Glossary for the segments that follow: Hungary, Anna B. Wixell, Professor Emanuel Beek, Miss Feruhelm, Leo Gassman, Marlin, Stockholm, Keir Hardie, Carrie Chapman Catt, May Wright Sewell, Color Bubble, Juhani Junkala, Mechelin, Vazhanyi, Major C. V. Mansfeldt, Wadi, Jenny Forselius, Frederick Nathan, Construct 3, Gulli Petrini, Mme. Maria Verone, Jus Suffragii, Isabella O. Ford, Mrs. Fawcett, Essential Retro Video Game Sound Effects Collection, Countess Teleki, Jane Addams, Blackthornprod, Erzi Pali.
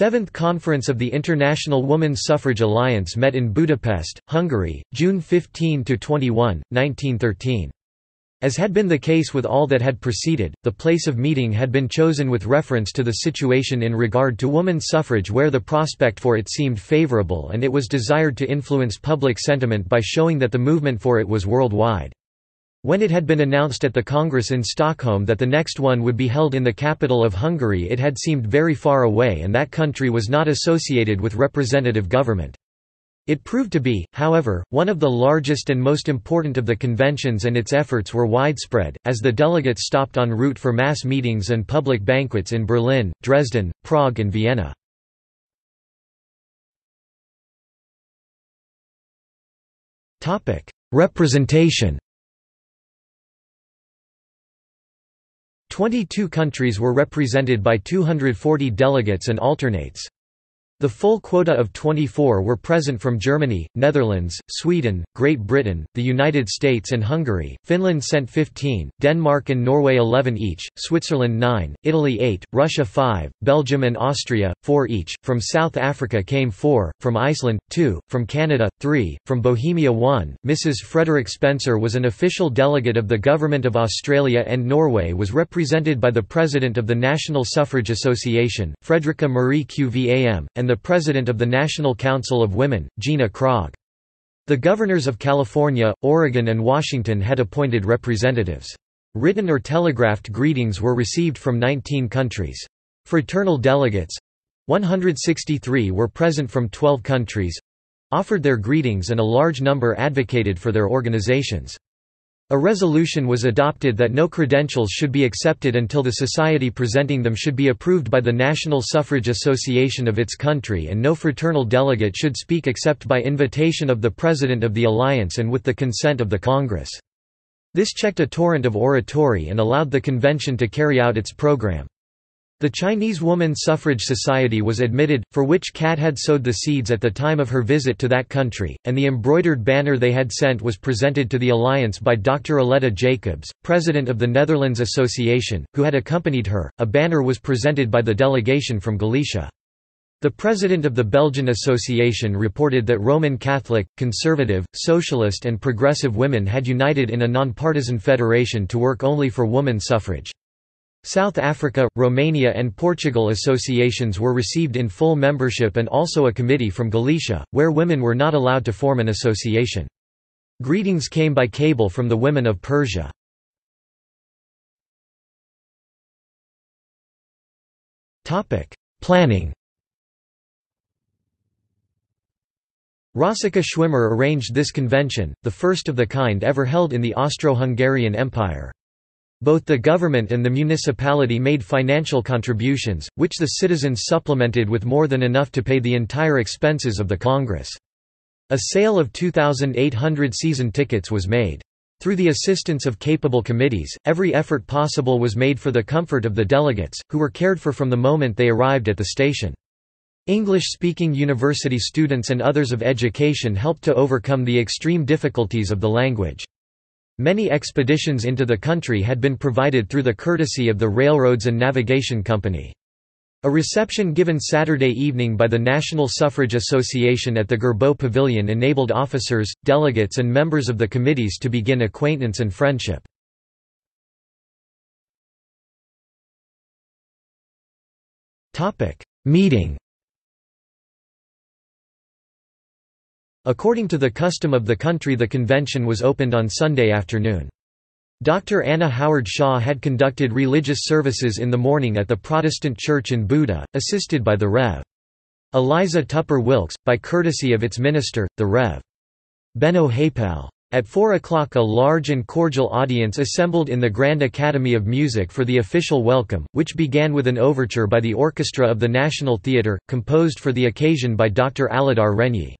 7th Conference of the International Woman Suffrage Alliance met in Budapest, Hungary, June 15–21, 1913. As had been the case with all that had preceded, the place of meeting had been chosen with reference to the situation in regard to woman suffrage, where the prospect for it seemed favorable and it was desired to influence public sentiment by showing that the movement for it was worldwide. When it had been announced at the Congress in Stockholm that the next one would be held in the capital of Hungary, it had seemed very far away, and that country was not associated with representative government. It proved to be, however, one of the largest and most important of the conventions, and its efforts were widespread, as the delegates stopped en route for mass meetings and public banquets in Berlin, Dresden, Prague and Vienna. Representation. 22 countries were represented by 240 delegates and alternates. The full quota of 24 were present from Germany, Netherlands, Sweden, Great Britain, the United States and Hungary. Finland sent 15, Denmark and Norway 11 each, Switzerland 9, Italy 8, Russia 5, Belgium and Austria, 4 each, from South Africa came 4, from Iceland, 2, from Canada, 3, from Bohemia 1. Mrs. Frederick Spencer was an official delegate of the Government of Australia, and Norway was represented by the President of the National Suffrage Association, Fredrikke Marie Qvam, and the President of the National Council of Women, Gina Krog. The governors of California, Oregon and Washington had appointed representatives. Written or telegraphed greetings were received from 19 countries. Fraternal delegates—163 were present from 12 countries—offered their greetings, and a large number advocated for their organizations. A resolution was adopted that no credentials should be accepted until the society presenting them should be approved by the National Suffrage Association of its country, and no fraternal delegate should speak except by invitation of the President of the Alliance and with the consent of the Congress. This checked a torrent of oratory and allowed the convention to carry out its program. The Chinese Woman Suffrage Society was admitted, for which Catt had sowed the seeds at the time of her visit to that country, and the embroidered banner they had sent was presented to the Alliance by Dr. Aletta Jacobs, president of the Netherlands Association, who had accompanied her. A banner was presented by the delegation from Galicia. The president of the Belgian Association reported that Roman Catholic, conservative, socialist, and progressive women had united in a non-partisan federation to work only for woman suffrage. South Africa, Romania and Portugal associations were received in full membership, and also a committee from Galicia, where women were not allowed to form an association. Greetings came by cable from the women of Persia. Planning. Rossica Schwimmer arranged this convention, the first of the kind ever held in the Austro-Hungarian Empire. Both the government and the municipality made financial contributions, which the citizens supplemented with more than enough to pay the entire expenses of the Congress. A sale of 2,800 season tickets was made. Through the assistance of capable committees, every effort possible was made for the comfort of the delegates, who were cared for from the moment they arrived at the station. English-speaking university students and others of education helped to overcome the extreme difficulties of the language. Many expeditions into the country had been provided through the courtesy of the Railroads and Navigation Company. A reception given Saturday evening by the National Suffrage Association at the Gerbeau Pavilion enabled officers, delegates and members of the committees to begin acquaintance and friendship. Meeting. According to the custom of the country, the convention was opened on Sunday afternoon. Dr. Anna Howard Shaw had conducted religious services in the morning at the Protestant Church in Buda, assisted by the Rev. Eliza Tupper Wilkes, by courtesy of its minister, the Rev. Benno Haypal. At 4 o'clock, a large and cordial audience assembled in the Grand Academy of Music for the official welcome, which began with an overture by the orchestra of the National Theatre, composed for the occasion by Dr. Aladar Renyi.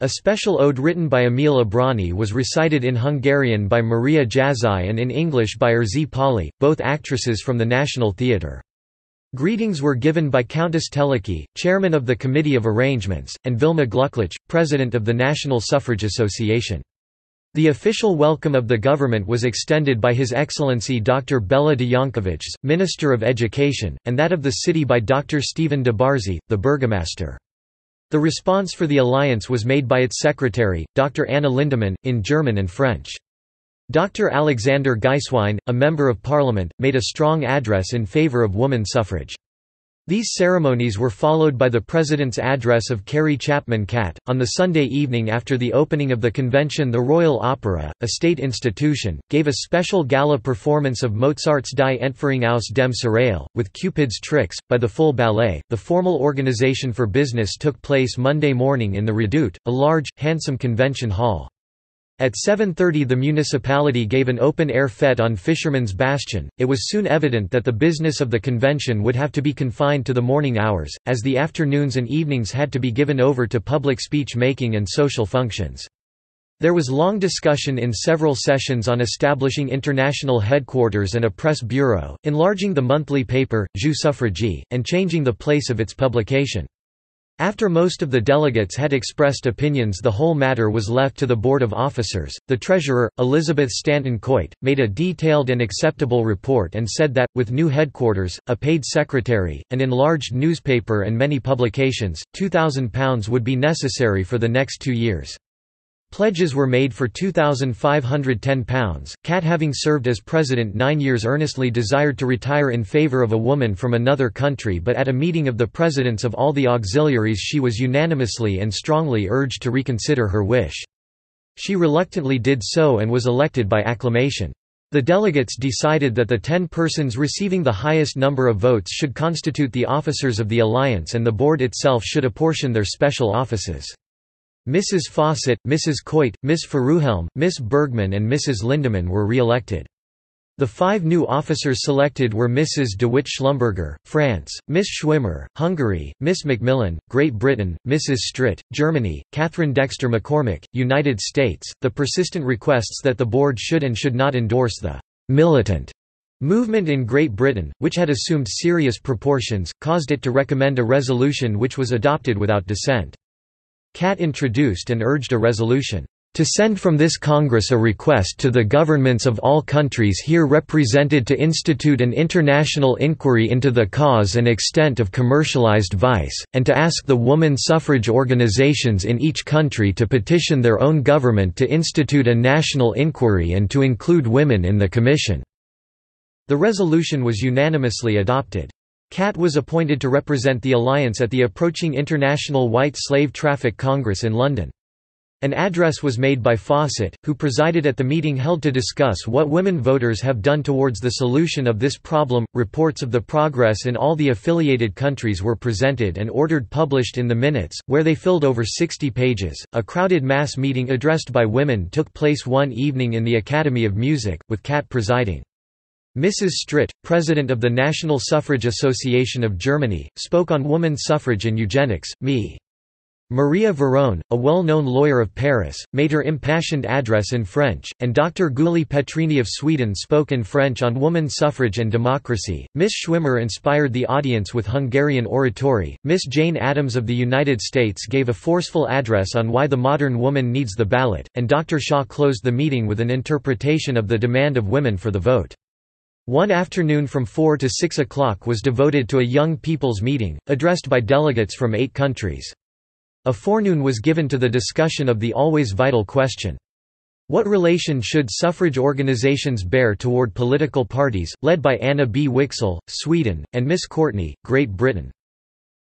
A special ode written by Emil Abrani was recited in Hungarian by Maria Jazai and in English by Erzi Pali, both actresses from the National Theatre. Greetings were given by Countess Teleki, chairman of the Committee of Arrangements, and Vilma Glücklich, president of the National Suffrage Association. The official welcome of the government was extended by His Excellency Dr. Béla Dejankovics, Minister of Education, and that of the city by Dr. Stephen Debarzy, the burgomaster. The response for the alliance was made by its secretary, Dr. Anna Lindemann, in German and French. Dr. Alexander Geiswein, a member of parliament, made a strong address in favor of woman suffrage. These ceremonies were followed by the President's address of Carrie Chapman Catt. On the Sunday evening after the opening of the convention, the Royal Opera, a state institution, gave a special gala performance of Mozart's Die Entführung aus dem Serail, with Cupid's Tricks, by the full ballet. The formal organization for business took place Monday morning in the Redoute, a large, handsome convention hall. At 7:30 the municipality gave an open-air fête on Fisherman's Bastion. It was soon evident that the business of the convention would have to be confined to the morning hours, as the afternoons and evenings had to be given over to public speech-making and social functions. There was long discussion in several sessions on establishing international headquarters and a press bureau, enlarging the monthly paper, Jus Suffragii, and changing the place of its publication. After most of the delegates had expressed opinions, the whole matter was left to the Board of Officers. The Treasurer, Elizabeth Stanton Coit, made a detailed and acceptable report and said that, with new headquarters, a paid secretary, an enlarged newspaper, and many publications, £2,000 would be necessary for the next 2 years. Pledges were made for £2,510. Catt, having served as president 9 years, earnestly desired to retire in favor of a woman from another country, but at a meeting of the presidents of all the auxiliaries she was unanimously and strongly urged to reconsider her wish. She reluctantly did so and was elected by acclamation. The delegates decided that the 10 persons receiving the highest number of votes should constitute the officers of the alliance, and the board itself should apportion their special offices. Mrs. Fawcett, Mrs. Coit, Miss Feruhelm, Miss Bergman, and Mrs. Lindemann were re-elected. The 5 new officers selected were Mrs. DeWitt Schlumberger, France, Miss Schwimmer, Hungary, Miss Macmillan, Great Britain, Mrs. Stritt, Germany, Catherine Dexter McCormick, United States. The persistent requests that the board should and should not endorse the militant movement in Great Britain, which had assumed serious proportions, caused it to recommend a resolution which was adopted without dissent. Catt introduced and urged a resolution to send from this Congress a request to the governments of all countries here represented to institute an international inquiry into the cause and extent of commercialized vice, and to ask the woman suffrage organizations in each country to petition their own government to institute a national inquiry and to include women in the commission. The resolution was unanimously adopted. Catt was appointed to represent the alliance at the approaching International White Slave Traffic Congress in London. An address was made by Fawcett, who presided at the meeting held to discuss what women voters have done towards the solution of this problem. Reports of the progress in all the affiliated countries were presented and ordered published in the minutes, where they filled over 60 pages. A crowded mass meeting addressed by women took place one evening in the Academy of Music, with Catt presiding. Mrs. Stritt, president of the National Suffrage Association of Germany, spoke on woman suffrage and eugenics. Mme. Maria Verone, a well-known lawyer of Paris, made her impassioned address in French, and Dr. Gulli Petrini of Sweden spoke in French on woman suffrage and democracy. Miss Schwimmer inspired the audience with Hungarian oratory. Miss Jane Addams of the United States gave a forceful address on why the modern woman needs the ballot, and Dr. Shaw closed the meeting with an interpretation of the demand of women for the vote. One afternoon from 4 to 6 o'clock was devoted to a young people's meeting, addressed by delegates from 8 countries. A forenoon was given to the discussion of the always vital question, what relation should suffrage organizations bear toward political parties, led by Anna B. Wixell, Sweden, and Miss Courtney, Great Britain.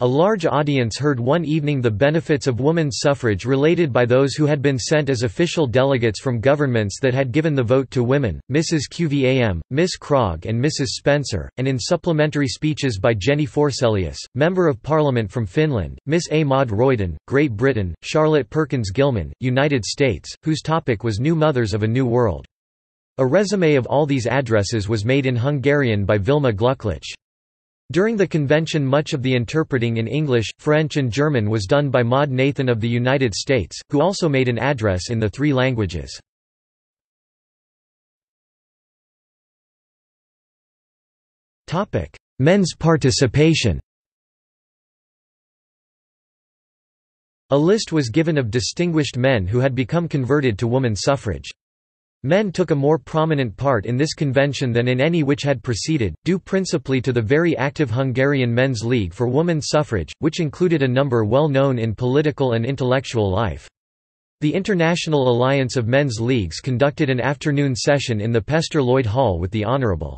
A large audience heard one evening the benefits of women's suffrage related by those who had been sent as official delegates from governments that had given the vote to women, Mrs. Qvam, Miss Krog and Mrs. Spencer, and in supplementary speeches by Jenny Forselius, Member of Parliament from Finland, Miss A. Maud Royden, Great Britain, Charlotte Perkins Gilman, United States, whose topic was New Mothers of a New World. A resume of all these addresses was made in Hungarian by Vilma Glücklich. During the convention, much of the interpreting in English, French and German was done by Maude Nathan of the United States, who also made an address in the 3 languages. Men's participation. A list was given of distinguished men who had become converted to woman suffrage. Men took a more prominent part in this convention than in any which had preceded, due principally to the very active Hungarian Men's League for Women's Suffrage, which included a number well known in political and intellectual life. The International Alliance of Men's Leagues conducted an afternoon session in the Pester Lloyd Hall with the Honorable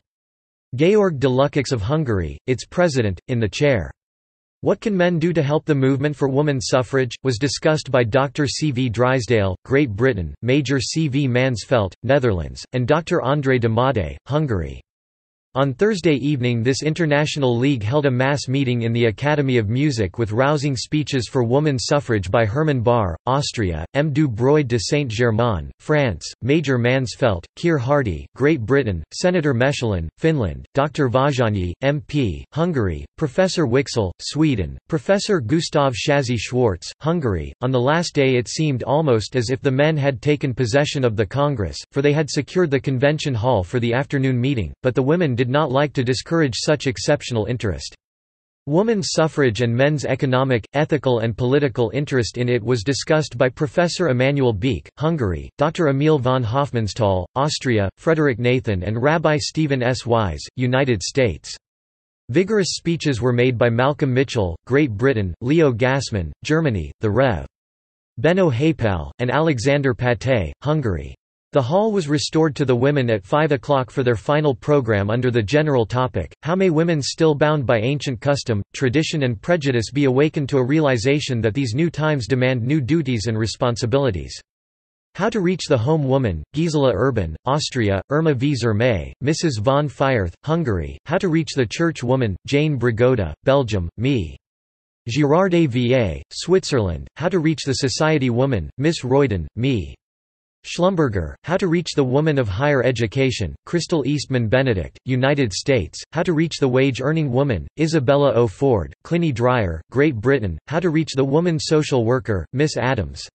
Georg de Lukács of Hungary, its president, in the chair. What can men do to help the movement for women's suffrage, was discussed by Dr. C. V. Drysdale, Great Britain, Major C. V. Mansfeldt, Netherlands, and Dr. André de Made, Hungary. On Thursday evening this International League held a mass meeting in the Academy of Music with rousing speeches for women's suffrage by Herman Bahr, Austria, M. du Broid de Saint-Germain, France, Major Mansfeldt, Keir Hardie, Great Britain, Senator Mechelin, Finland, Dr. Vazhanyi, MP, Hungary, Professor Wixell, Sweden, Professor Gustav Shazi Schwartz, Hungary. On the last day it seemed almost as if the men had taken possession of the Congress, for they had secured the convention hall for the afternoon meeting, but the women did not like to discourage such exceptional interest. Women's suffrage and men's economic, ethical and political interest in it was discussed by Professor Emanuel Beek, Hungary, Dr. Emil von Hofmannsthal, Austria, Frederick Nathan and Rabbi Stephen S. Wise, United States. Vigorous speeches were made by Malcolm Mitchell, Great Britain, Leo Gassman, Germany, the Rev. Benno Haypal, and Alexander Paté, Hungary. The hall was restored to the women at 5 o'clock for their final program under the general topic, How May Women Still Bound by Ancient Custom, Tradition and Prejudice Be Awakened to a Realization that These New Times Demand New Duties and Responsibilities? How to Reach the Home Woman, Gisela Urban, Austria, Irma Wieser May, Mrs. von Fierth, Hungary, How to Reach the Church Woman, Jane Brigoda, Belgium, Me. Girardet VA, Switzerland, How to Reach the Society Woman, Miss Royden, Me. Schlumberger, How to Reach the Woman of Higher Education, Crystal Eastman Benedict, United States, How to Reach the Wage-Earning Woman, Isabella O. Ford, Clinie Dreier, Great Britain, How to Reach the Woman Social Worker, Miss Addams.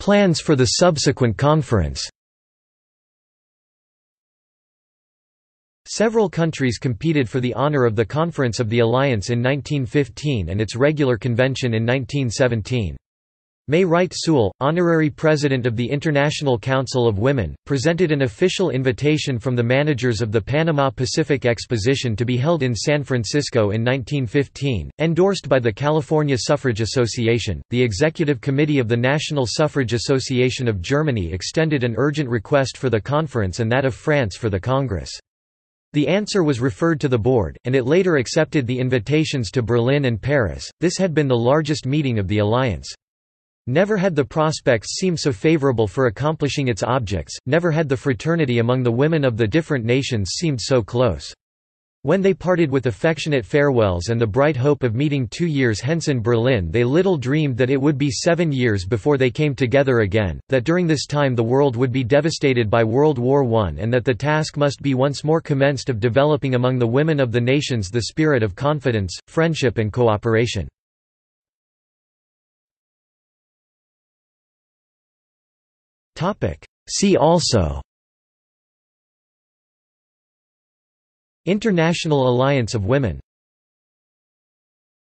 Plans for the subsequent conference. Several countries competed for the honor of the Conference of the Alliance in 1915 and its regular convention in 1917. May Wright Sewell, honorary president of the International Council of Women, presented an official invitation from the managers of the Panama Pacific Exposition to be held in San Francisco in 1915, endorsed by the California Suffrage Association. The Executive Committee of the National Suffrage Association of Germany extended an urgent request for the conference and that of France for the Congress. The answer was referred to the board, and it later accepted the invitations to Berlin and Paris. This had been the largest meeting of the Alliance. Never had the prospects seemed so favorable for accomplishing its objects, never had the fraternity among the women of the different nations seemed so close. When they parted with affectionate farewells and the bright hope of meeting 2 years hence in Berlin, they little dreamed that it would be 7 years before they came together again, that during this time the world would be devastated by World War I and that the task must be once more commenced of developing among the women of the nations the spirit of confidence, friendship and cooperation. See also: International Alliance of Women.